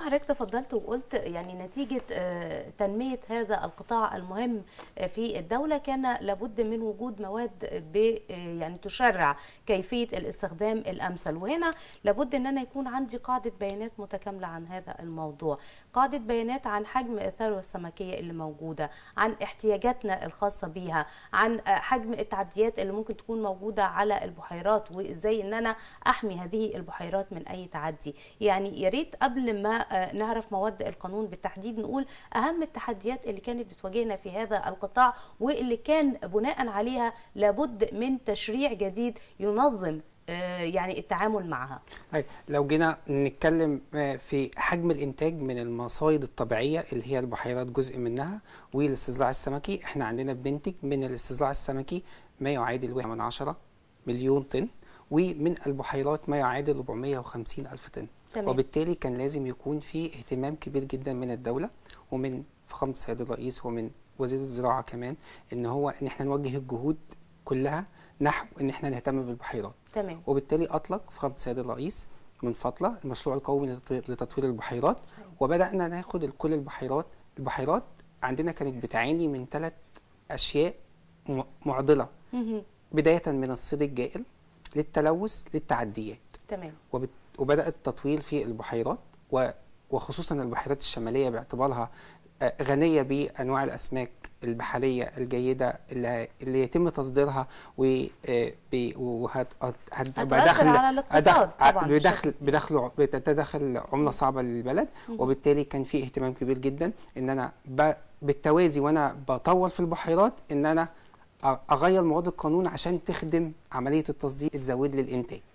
ما حضرتك تفضلت وقلت يعني نتيجة تنمية هذا القطاع المهم في الدولة كان لابد من وجود مواد يعني تشرع كيفية الاستخدام الأمثل، وهنا لابد أن أنا يكون عندي قاعدة بيانات متكاملة عن هذا الموضوع، قاعدة بيانات عن حجم الثروة السمكية اللي موجودة، عن احتياجاتنا الخاصة بيها، عن حجم التعديات اللي ممكن تكون موجودة على البحيرات وإزاي أن أنا أحمي هذه البحيرات من أي تعدي. يعني يا ريت قبل ما نعرف مواد القانون بالتحديد نقول أهم التحديات اللي كانت بتواجهنا في هذا القطاع واللي كان بناء عليها لابد من تشريع جديد ينظم يعني التعامل معها. لو جينا نتكلم في حجم الانتاج من المصايد الطبيعيه اللي هي البحيرات جزء منها والاستزراع السمكي، احنا عندنا بننتج من الاستزراع السمكي ما يعادل 1.8 مليون طن، ومن البحيرات ما يعادل 450 ألف طن. وبالتالي كان لازم يكون في اهتمام كبير جدا من الدولة ومن فخامة السيد الرئيس ومن وزير الزراعة كمان ان احنا نوجه الجهود كلها نحو ان احنا نهتم بالبحيرات. تمام. وبالتالي اطلق فخامة السيد الرئيس من فترة المشروع القومي لتطوير البحيرات، وبدأنا ناخد كل البحيرات. البحيرات عندنا كانت بتعاني من 3 اشياء معضلة، بداية من الصيد الجائل للتلوث للتعديات. تمام. وبدأ التطوير في البحيرات وخصوصا البحيرات الشمالية باعتبارها غنية بأنواع الأسماك البحرية الجيدة اللي يتم تصديرها وهتبقى دخل على الاقتصاد طبعا بتدخل عملة صعبة للبلد. وبالتالي كان في اهتمام كبير جدا ان انا بالتوازي وانا بطور في البحيرات ان انا اغير مواد القانون عشان تخدم عمليه التصدير، تزود للانتاج.